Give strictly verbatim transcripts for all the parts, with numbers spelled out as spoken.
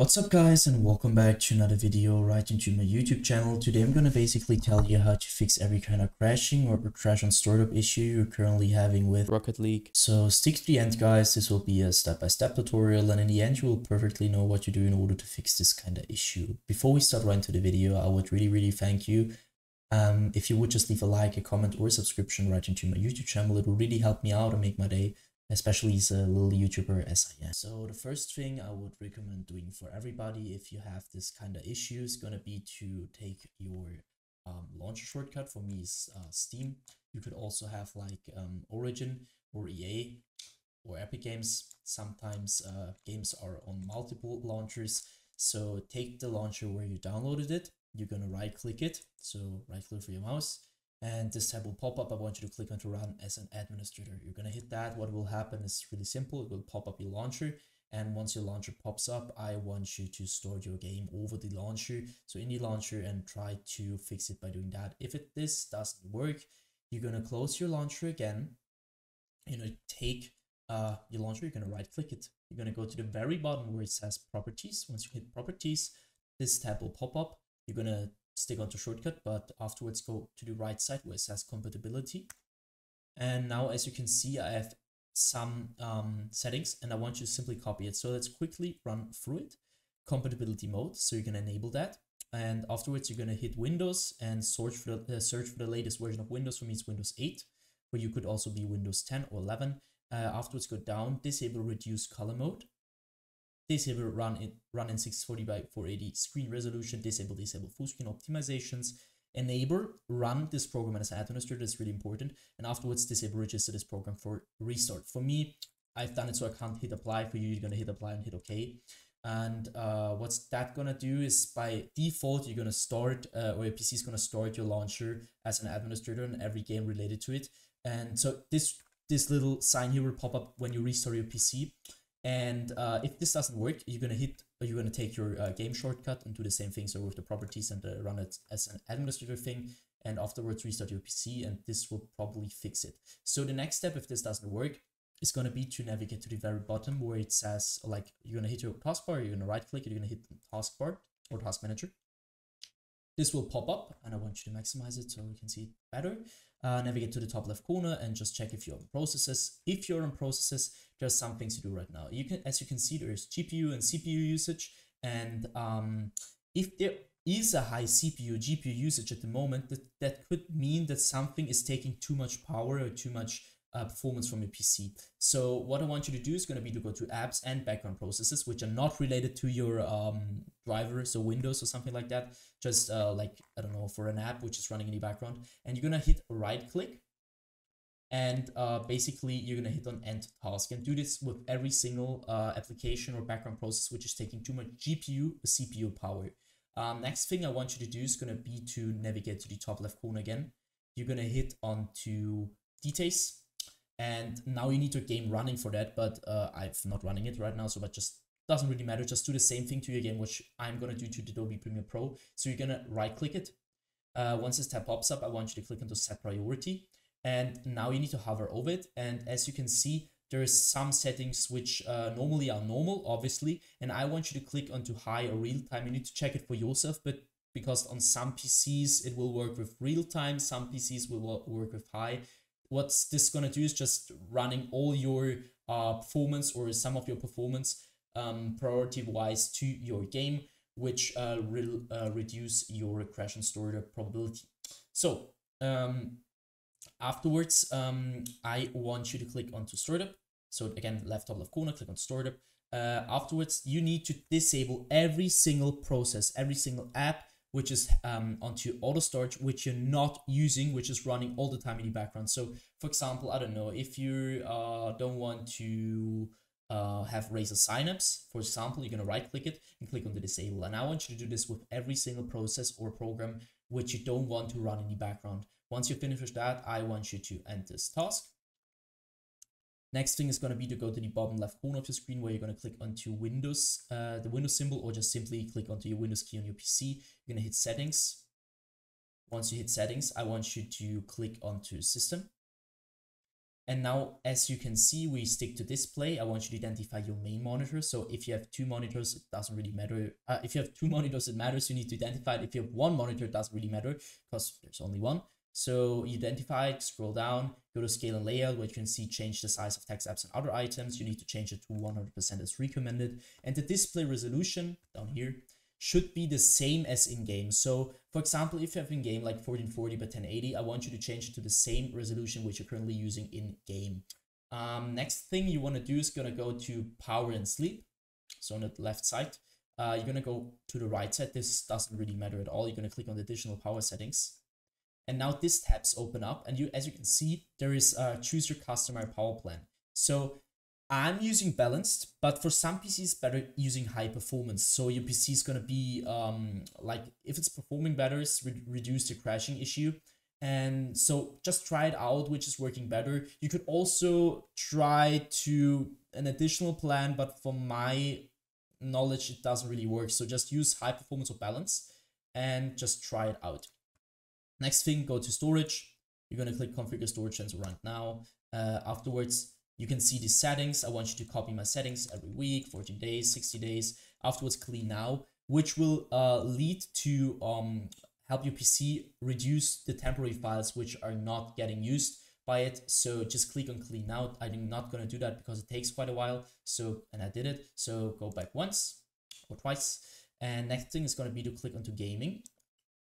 What's up guys, and welcome back to another video right into my YouTube channel. Today I'm gonna basically tell you how to fix every kind of crashing or crash on startup issue you're currently having with Rocket League. So stick to the end guys, this will be a step-by-step tutorial, and in the end you will perfectly know what to do in order to fix this kind of issue. Before we start right into the video, I would really really thank you um, if you would just leave a like, a comment or a subscription right into my YouTube channel. It will really help me out and make my day, especially as a little YouTuber as I am. So the first thing I would recommend doing for everybody if you have this kind of issue is going to be to take your um, launcher shortcut. For me it's uh, Steam. You could also have like um, Origin or E A or Epic Games. Sometimes uh, games are on multiple launchers. So take the launcher where you downloaded it. You're going to right click it. So right click for your mouse. And this tab will pop up. I want you to click on to run as an administrator. You're going to hit that. What will happen is really simple. It will pop up your launcher. And once your launcher pops up, I want you to store your game over the launcher. So in the launcher, and try to fix it by doing that. If it, this doesn't work, you're going to close your launcher again. You're going to take uh, your launcher. You're going to right click it. You're going to go to the very bottom where it says properties. Once you hit properties, this tab will pop up. You're going to stick onto shortcut, but afterwards go to the right side where it says compatibility. And now as you can see, I have some um, settings, and I want you to simply copy it. So let's quickly run through it. Compatibility mode, so you can enable that, and afterwards you're going to hit Windows and search for the uh, search for the latest version of Windows. For me it's Windows eight, but you could also be Windows ten or eleven. Uh, afterwards go down, disable reduce color mode, disable run in, run in six forty by four eighty screen resolution, disable, disable full screen optimizations, enable run this program as an administrator. That's really important. And afterwards, disable register this program for restart. For me, I've done it, so I can't hit apply. For you, you're going to hit apply and hit OK. And uh, what's that going to do is by default, you're going to start, uh, or your P C is going to start your launcher as an administrator and every game related to it. And so this, this little sign here will pop up when you restart your P C. And uh, if this doesn't work, you're gonna hit, or you're gonna take your uh, game shortcut and do the same thing. So with the properties and the run it as an administrator thing, and afterwards restart your P C, and this will probably fix it. So the next step, if this doesn't work, is gonna be to navigate to the very bottom where it says like you're gonna hit your taskbar, you're gonna right click, you're gonna hit taskbar or task manager. This will pop up, and I want you to maximize it so we can see it better. Uh, navigate to the top left corner and just check if you're on processes. If you're on processes, there's some things to do right now. You can, as you can see, there is G P U and C P U usage. And um, if there is a high C P U, G P U usage at the moment, that, that could mean that something is taking too much power or too much uh, performance from your P C. So what I want you to do is going to be to go to apps and background processes, which are not related to your um, driver, so Windows or something like that. Just uh, like, I don't know, for an app which is running in the background. And you're going to hit right click. And uh, basically, you're going to hit on end task, and do this with every single uh, application or background process which is taking too much G P U or C P U power. Um, next thing I want you to do is going to be to navigate to the top left corner again. You're going to hit on to details. And now you need your game running for that, but uh, I'm not running it right now, so that just doesn't really matter. Just do the same thing to your game, which I'm going to do to the Adobe Premiere Pro. So you're going to right click it. Uh, once this tab pops up, I want you to click on to set priority. And now you need to hover over it, and as you can see, there is some settings which uh, normally are normal, obviously, and I want you to click onto high or real time. You need to check it for yourself, but because on some P Cs it will work with real time, some P Cs will work with high. What's this gonna do is just running all your uh, performance or some of your performance um, priority wise to your game, which uh, will uh, reduce your crash and startup probability. So um, afterwards, um, I want you to click onto startup. So again, left top left corner, click on startup. Uh, afterwards, you need to disable every single process, every single app, which is um, onto auto start, which you're not using, which is running all the time in the background. So for example, I don't know, if you uh, don't want to uh, have Razer signups, for example, you're gonna right click it and click on the disable. And I want you to do this with every single process or program which you don't want to run in the background. Once you finish with that, I want you to end this task. Next thing is going to be to go to the bottom left corner of your screen where you're going to click onto Windows, uh, the Windows symbol, or just simply click onto your Windows key on your P C. You're going to hit settings. Once you hit settings, I want you to click onto system. And now, as you can see, we stick to display. I want you to identify your main monitor. So if you have two monitors, it doesn't really matter. Uh, if you have two monitors, it matters. You need to identify it. If you have one monitor, it doesn't really matter because there's only one. So you identify it, scroll down, go to scale and layout, where you can see change the size of text, apps, and other items. You need to change it to one hundred percent as recommended. And the display resolution down here should be the same as in game. So for example, if you have in game like fourteen forty by ten eighty, I want you to change it to the same resolution which you're currently using in game. Um, next thing you want to do is going to go to power and sleep. So on the left side, uh, you're going to go to the right side. This doesn't really matter at all. You're going to click on the additional power settings. And now this tabs open up, and you, as you can see, there is uh, choose your customer power plan. So I'm using balanced, but for some P Cs, better using high performance. So your P C is gonna be um, like, if it's performing better, it's re reduce the crashing issue. And so just try it out, which is working better. You could also try to an additional plan, but from my knowledge, it doesn't really work. So just use high performance or balance and just try it out. Next thing, go to storage. You're going to click configure storage sensor right now. Uh, afterwards, you can see the settings. I want you to copy my settings every week, fourteen days, sixty days. Afterwards, clean now, which will uh, lead to um, help your P C reduce the temporary files which are not getting used by it. So just click on clean now. I'm not going to do that because it takes quite a while. So, and I did it. So go back once or twice. And next thing is going to be to click onto gaming.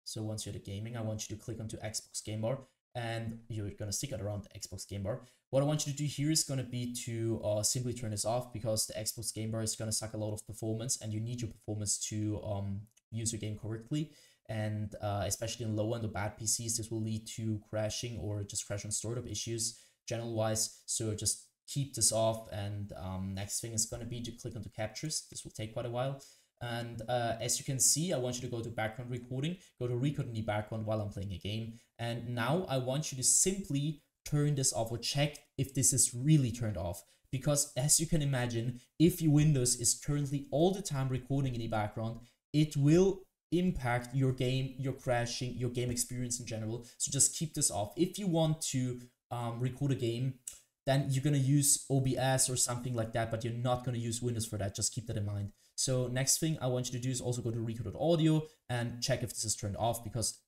So once you're at gaming, I want you to click onto Xbox Game Bar, and you're going to stick it around the Xbox Game Bar. What I want you to do here is going to be to uh, simply turn this off, because the Xbox Game Bar is going to suck a lot of performance, and you need your performance to um, use your game correctly. And uh, especially in low-end or bad P Cs, this will lead to crashing or just crash and startup issues general-wise. So just keep this off. And um, next thing is going to be to click onto captures. This will take quite a while. And uh, as you can see, I want you to go to background recording, go to record in the background while I'm playing a game. And now I want you to simply turn this off, or check if this is really turned off. Because as you can imagine, if your Windows is currently all the time recording in the background, it will impact your game, your crashing, your game experience in general. So just keep this off. If you want to um, record a game, then you're going to use O B S or something like that, but you're not going to use Windows for that. Just keep that in mind. So next thing I want you to do is also go to record audio and check if this is turned off, because,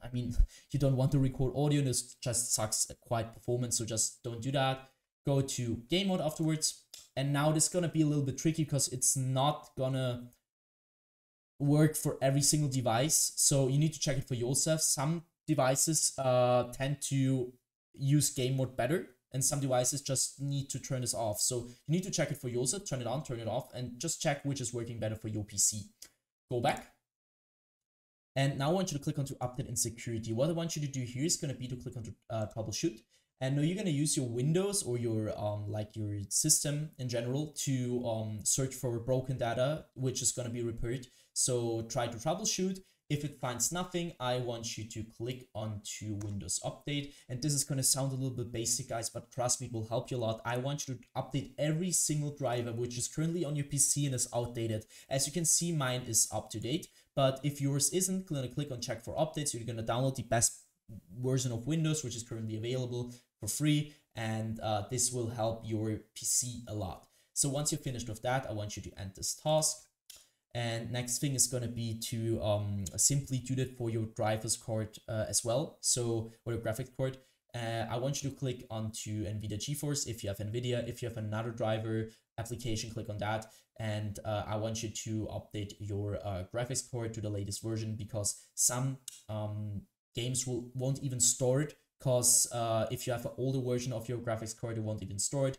I mean, you don't want to record audio and it just sucks at quite performance. So just don't do that. Go to game mode afterwards. And now this is going to be a little bit tricky, because it's not going to work for every single device. So you need to check it for yourself. Some devices uh, tend to use game mode better, and some devices just need to turn this off. So you need to check it for yourself, turn it on, turn it off, and just check which is working better for your P C. Go back. And now I want you to click onto update and security. What I want you to do here is going to be to click onto uh, troubleshoot. And now you're going to use your Windows or your um, like your system in general to um, search for broken data, which is going to be repaired. So try to troubleshoot. If it finds nothing, I want you to click onto Windows Update. And this is going to sound a little bit basic, guys, but trust me, it will help you a lot. I want you to update every single driver which is currently on your P C and is outdated. As you can see, mine is up to date, but if yours isn't, click on check for updates. You're going to download the best version of Windows, which is currently available for free. And uh, this will help your P C a lot. So once you're finished with that, I want you to end this task. And next thing is going to be to um, simply do that for your driver's card uh, as well. So, or your graphic card. Uh, I want you to click onto NVIDIA GeForce if you have NVIDIA. If you have another driver application, click on that. And uh, I want you to update your uh, graphics card to the latest version, because some um, games will, won't even store it. Because uh, if you have an older version of your graphics card, it won't even store it.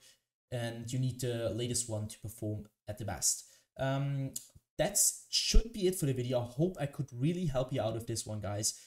And you need the latest one to perform at the best. Um, That should be it for the video. I hope I could really help you out with this one, guys.